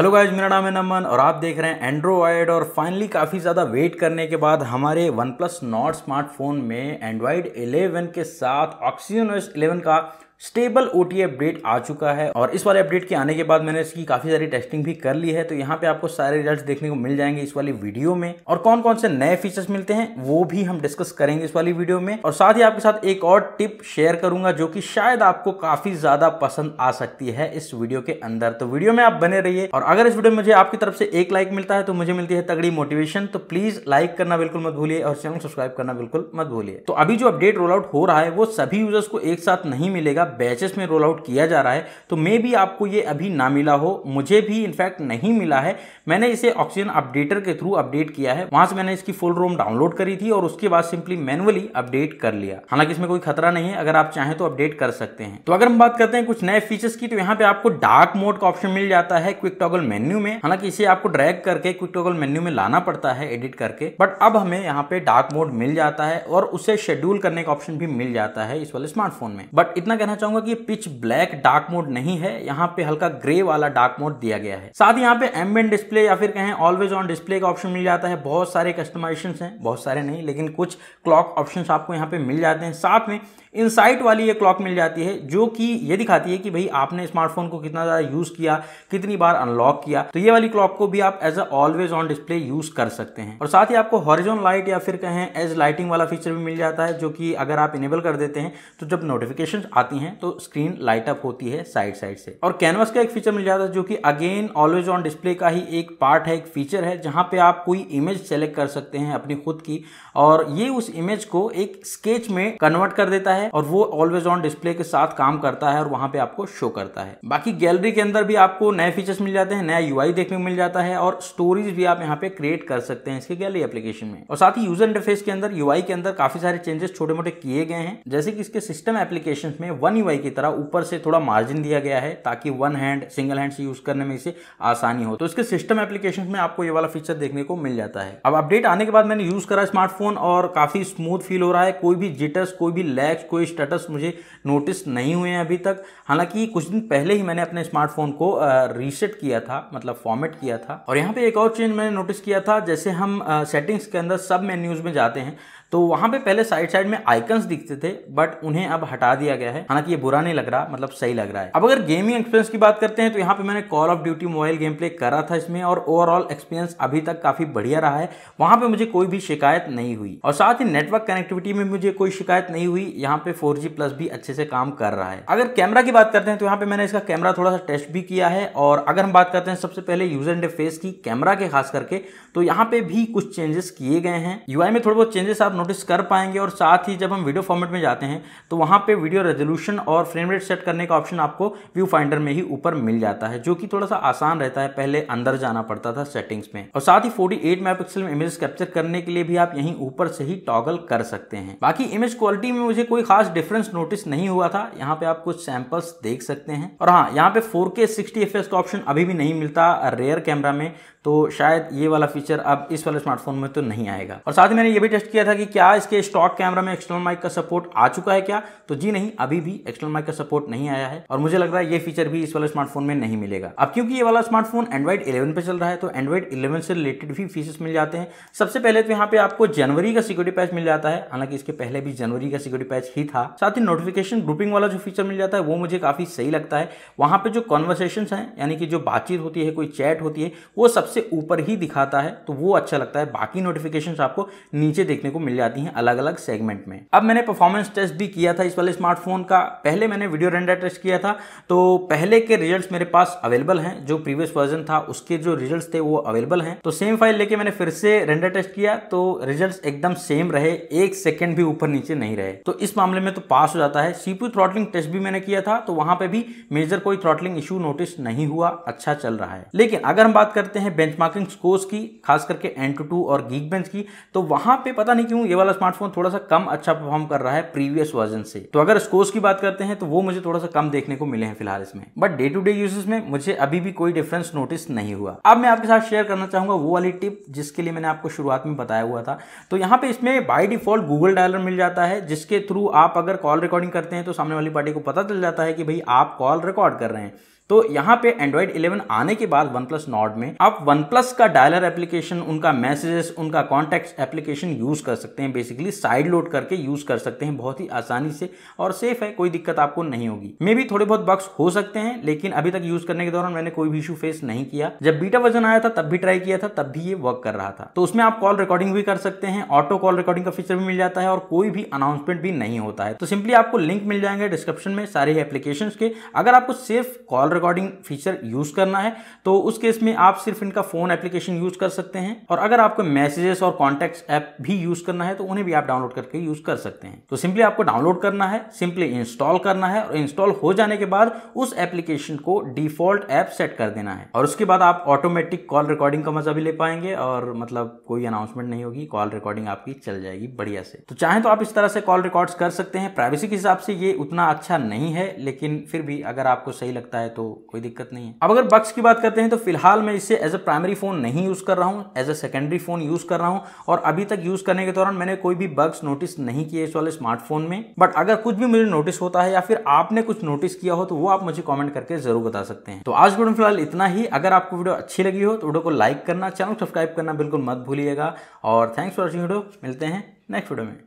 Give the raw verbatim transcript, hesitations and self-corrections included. Hello guys, मेरा नाम है नमन और आप देख रहे हैं एंड्रॉयड। और फाइनली काफ़ी ज़्यादा वेट करने के बाद हमारे वन प्लस नॉर्ड स्मार्टफोन में एंड्रॉयड इलेवन के साथ ऑक्सीजनओएस इलेवन का स्टेबल ओटीए अपडेट आ चुका है। और इस वाले अपडेट के आने के बाद मैंने इसकी काफ़ी सारी टेस्टिंग भी कर ली है, तो यहाँ पे आपको सारे रिजल्ट्स देखने को मिल जाएंगे इस वाली वीडियो में। और कौन कौन से नए फीचर्स मिलते हैं वो भी हम डिस्कस करेंगे इस वाली वीडियो में। और साथ ही आपके साथ एक और टिप शेयर करूंगा जो कि शायद आपको काफ़ी ज़्यादा पसंद आ सकती है इस वीडियो के अंदर। तो वीडियो में आप बने रहिए। और अगर इस वीडियो में मुझे आपकी तरफ से एक लाइक मिलता है तो मुझे मिलती है तगड़ी मोटिवेशन। तो प्लीज़ लाइक करना बिल्कुल मत भूलिए और चैनल सब्सक्राइब करना बिल्कुल मत भूलिए। तो अभी जो अपडेट रोल आउट हो रहा है वो सभी यूजर्स को एक साथ नहीं मिलेगा, बैचेस में रोल आउट किया जा रहा है। तो मे भी आपको ये अभी ना मिला हो, मुझे भी इनफैक्ट नहीं मिला है। मैंने इसे ऑक्सीजन अपडेटर के थ्रू अपडेट किया है, वहां से मैंने इसकी फुल रोम डाउनलोड करी थी और उसके बाद सिंपली मैनुअली अपडेट कर लिया। हालांकि इसमें कोई खतरा नहीं है, अगर आप चाहें तो अपडेट कर सकते हैं। तो अगर हम बात करते हैं कुछ नए फीचर्स की, तो यहाँ पे आपको डार्क मोड का ऑप्शन मिल जाता है क्विक टॉगल मेन्यू में। हालांकि इसे आपको ड्रैग करके क्विक टॉगल मेन्यू में लाना पड़ता है एडिट करके, बट अब हमें यहाँ पे डार्क मोड मिल जाता है और उसे शेड्यूल करने का ऑप्शन भी मिल जाता है इस वाले स्मार्टफोन में। बट इतना कहना चाहूंगा कि पिच ब्लैक डार्क मोड नहीं है, यहाँ पे हल्का ग्रे वाला डार्क मोड दिया गया है। साथ ही यहाँ पे एम्बिएंट डिस्प्ले या फिर कहें ऑलवेज ऑन डिस्प्ले का ऑप्शन मिल जाता है। बहुत सारे कस्टमाइजेशंस हैं, बहुत सारे नहीं लेकिन कुछ क्लॉक ऑप्शंस आपको यहाँ पे मिल जाते हैं। साथ में इनसाइट वाली ये क्लॉक मिल जाती है जो कि ये दिखाती है कि भाई आपने स्मार्टफोन को कितना ज़्यादा यूज़ किया, कितनी बार अनलॉक किया। तो ये वाली क्लॉक को भी आप as a always on display use कर सकते हैं। और साथ ही आपको हॉरिजॉन लाइट या फिर कहें एज लाइटिंग वाला फीचर भी मिल जाता है, जो कि अगर आप इनेबल कर देते हैं तो जब नोटिफिकेशन आती हैं तो स्क्रीन लाइट अप होती है साइड साइड से। और कैनवास का एक फीचर मिल जाता है जो कि अगेन ऑलवेज ऑन डिस्प्ले का ही एक पार्ट है, एक फीचर है, जहाँ पे आप कोई इमेज सेलेक्ट कर सकते हैं अपनी खुद की और ये उस इमेज को एक स्केच में कन्वर्ट कर देता है और वो ऑलवेज ऑन डिस्प्ले के साथ काम करता है और वहां पे आपको शो करता है। बाकी गैलरी के अंदर भी आपको नए फीचर्स मिल जाते हैं, नया यूआई देखने को मिल जाता है और स्टोरीज भी आप यहां पे क्रिएट कर सकते हैं इसके गैलरी एप्लीकेशन में। और साथ ही यूजर इंटरफेस के अंदर, यूआई के अंदर काफी सारे चेंजेस छोटे मोटे किए गए हैं, जैसे कि इसके सिस्टम एप्लीकेशन में वन यूआई की तरह ऊपर से थोड़ा मार्जिन दिया गया है ताकि वन हैंड सिंगल हैंड से यूज करने में इसे आसानी हो। तो इसके सिस्टम एप्लीकेशन में आपको ये वाला फीचर देखने को मिल जाता है। अब अपडेट आने के बाद मैंने यूज करा स्मार्टफोन और काफी स्मूथ फील हो रहा है, कोई भी जिटर्स, कोई भी लैग्स, कोई स्टेटस मुझे नोटिस नहीं हुए हैं अभी तक। हालांकि कुछ दिन पहले ही मैंने अपने स्मार्टफोन को रीसेट किया था, मतलब फॉर्मेट किया था। और यहाँ पे एक और चेंज मैंने नोटिस किया था, जैसे हम सेटिंग्स के अंदर सब मेन्यूज में जाते हैं तो वहाँ पे पहले साइड साइड में आइकन्स दिखते थे, बट उन्हें अब हटा दिया गया है। हालांकि ये बुरा नहीं लग रहा, मतलब सही लग रहा है। अब अगर गेमिंग एक्सपीरियंस की बात करते हैं तो यहाँ पे मैंने Call of Duty mobile game play करा था इसमें और ओवरऑल एक्सपीरियंस अभी तक काफी बढ़िया रहा है, वहाँ पे मुझे कोई भी शिकायत नहीं हुई। और साथ ही नेटवर्क कनेक्टिविटी में मुझे कोई शिकायत नहीं हुई, यहाँ पे फोर जी प्लस भी अच्छे से काम कर रहा है। अगर कैमरा की बात करते हैं तो यहाँ पे मैंने इसका कैमरा थोड़ा सा टेस्ट भी किया है। और अगर हम बात करते हैं सबसे पहले यूजर इंटरफेस की, कैमरा के खास करके, तो यहाँ पे भी कुछ चेंजेस किए गए हैं। यूआई में थोड़े बहुत चेंजेस आप नोटिस कर पाएंगे। और साथ ही जब हम वीडियो फॉर्मेट में जाते हैं तो वहां पे वीडियो रेजोल्यूशन और फ्रेम रेट सेट करने का ऑप्शन आपको व्यू फाइंडर में ही ऊपर मिल जाता है, जो कि थोड़ा सा आसान रहता है, पहले अंदर जाना पड़ता था सेटिंग्स में। और साथ ही अड़तालीस मेगापिक्सल में इमेज कैप्चर करने के लिए भी आप यहीं ऊपर से ही टॉगल कर सकते हैं। बाकी इमेज क्वालिटी में मुझे कोई खास डिफरेंस नोटिस नहीं हुआ था, यहाँ पे आप कुछ सैंपल्स देख सकते हैं। और हाँ, यहाँ पे four K sixty F P S का ऑप्शन अभी भी नहीं मिलता रेयर कैमरा में, तो शायद ये वाला फीचर अब इस वाले स्मार्टफोन में तो नहीं आएगा। और साथ ही मैंने ये भी टेस्ट किया था कि क्या इसके स्टॉक कैमरा में एक्सटर्नल माइक का सपोर्ट आ चुका है क्या, तो जी नहीं, अभी भी एक्सटर्नल माइक का सपोर्ट नहीं आया है। और मुझे लग रहा है ये फीचर भी इस वाले स्मार्टफोन में नहीं मिलेगा। अब क्योंकि ये वाला स्मार्टफोन एंड्रॉइड इलेवन पे चल रहा है तो एंड्रॉइड इलेवन से रिलेटेड भी फीचर्स मिल जाते हैं। सबसे पहले तो यहाँ पे आपको जनवरी का सिक्योरिटी पैच मिल जाता है, हालांकि इसके पहले भी जनवरी का सिक्योरिटी पैच ही था। साथ ही नोटिफिकेशन ग्रुपिंग वाला जो फीचर मिल जाता है वो मुझे काफी सही लगता है। वहां पर जो कॉन्वर्सेशन है, यानी कि जो बातचीत होती है, कोई चैट होती है, वो सबसे ऊपर ही दिखाता है, तो वो अच्छा लगता है। बाकी नोटिफिकेशंस आपको नीचे देखने को मिल जाती हैं अलग अलग सेगमेंट में। अब मैंने परफॉर्मेंस टेस्ट भी किया था इस वाले स्मार्टफोन का। पहले मैंने वीडियो रेंडर टेस्ट किया था, तो पहले के रिजल्ट्स मेरे पास अवेलेबल हैं, जो प्रीवियस वर्जन था उसके जो रिजल्ट्स थे वो अवेलेबल हैं। तो सेम फाइल लेके मैंने फिर से रेंडर टेस्ट किया तो रिजल्ट्स एकदम सेम रहे, एक सेकेंड भी ऊपर नीचे नहीं रहे, तो इस मामले में तो पास हो जाता है। सीपीयू थ्रॉटलिंग टेस्ट भी मैंने किया था तो वहां पर भी मेजर कोई थ्रॉटलिंग इशू नोटिस नहीं हुआ, अच्छा चल रहा है। लेकिन अगर हम बात करते हैं बेंचमार्किंग स्कोर्स की, खास करके एन टू टू और गीकबेंच की, तो वहां पे पता नहीं क्यों ये वाला स्मार्टफोन थोड़ा सा कम अच्छा परफॉर्म कर रहा है प्रीवियस वर्जन से। तो अगर स्कोर्स की बात करते हैं तो वो मुझे थोड़ा सा कम देखने को मिले हैं फिलहाल इसमें, but day to day uses में मुझे अभी भी कोई डिफरेंस नोटिस नहीं हुआ। अब मैं आपके साथ शेयर करना चाहूंगा वो वाली टिप जिसके लिए मैंने आपको शुरुआत में बताया हुआ था। तो यहाँ पे इसमें बाय डिफॉल्ट गूगल डायलर मिल जाता है, जिसके थ्रू आप अगर कॉल रिकॉर्डिंग करते हैं तो सामने वाली पार्टी को पता चल जाता है कि भाई आप कॉल रिकॉर्ड कर रहे हैं। तो यहाँ पे एंड्रॉइड इलेवन आने के बाद OnePlus Nord में आप OnePlus का डायलर एप्लीकेशन, उनका मैसेजेस, उनका कॉन्टैक्ट्स एप्लीकेशन यूज कर सकते हैं। बेसिकली साइड लोड करके यूज कर सकते हैं बहुत ही आसानी से और सेफ है, कोई दिक्कत आपको नहीं होगी। मे भी थोड़े बहुत बग्स हो सकते हैं, लेकिन अभी तक यूज करने के दौरान मैंने कोई भी इशू फेस नहीं किया। जब बीटा वर्जन आया था तब भी ट्राई किया था, तब भी ये वर्क कर रहा था। तो उसमें आप कॉल रिकॉर्डिंग भी कर सकते हैं, ऑटो कॉल रिकॉर्डिंग का फीचर भी मिल जाता है और कोई भी अनाउंसमेंट भी नहीं होता है। तो सिंपली आपको लिंक मिल जाएंगे डिस्क्रिप्शन में सारे एप्लीकेशंस के। अगर आपको सिर्फ कॉल रिकॉर्डिंग फीचर यूज करना है तो उस केस में आप सिर्फ इनका फोन एप्लीकेशन यूज कर सकते हैं, और अगर आपको मैसेजेस और कॉन्टैक्ट्स ऐप भी यूज करना है तो उन्हें भी आप डाउनलोड करके यूज कर सकते हैं। तो सिंपली आपको डाउनलोड करना है, सिंपली इंस्टॉल करना है और इंस्टॉल हो जाने के बाद उस एप्लीकेशन को डिफॉल्ट ऐप सेट कर देना है और उसके बाद आप ऑटोमेटिक कॉल रिकॉर्डिंग का मजा भी ले पाएंगे और मतलब कोई अनाउंसमेंट नहीं होगी, कॉल रिकॉर्डिंग आपकी चल जाएगी बढ़िया से। तो चाहे तो आप इस तरह से कॉल रिकॉर्ड्स कर सकते हैं। प्राइवेसी के हिसाब से ये उतना अच्छा नहीं है, लेकिन फिर भी अगर आपको सही लगता है तो कोई दिक्कत नहीं है। अब अगर बग्स की बात करते हैं तो फिलहाल मैं इसे एज अ प्राइमरी फोन नहीं यूज कर रहा हूं, as a secondary phone use कर रहा हूं और अभी तक यूज करने के दौरान मैंने कोई भी बग्स नोटिस नहीं किए इस वाले स्मार्टफोन में। बट अगर कुछ भी मुझे नोटिस होता है या फिर आपने कुछ नोटिस किया हो तो वो आप मुझे कॉमेंट करके जरूर बता सकते हैं। तो आज वीडियो में फिलहाल इतना ही। अगर आपको वीडियो अच्छी लगी हो तो वीडियो को लाइक करना, चैनल सब्सक्राइब करना बिल्कुल मत भूलिएगा और थैंक्स फॉर वॉचिंग वीडियो। मिलते हैं नेक्स्ट वीडियो में।